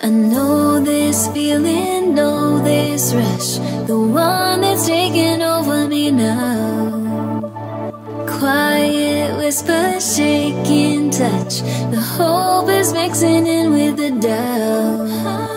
I know this feeling, know this rush, the one that's taking over me now. Quiet whisper, shaking touch, the hope is mixing in with the doubt.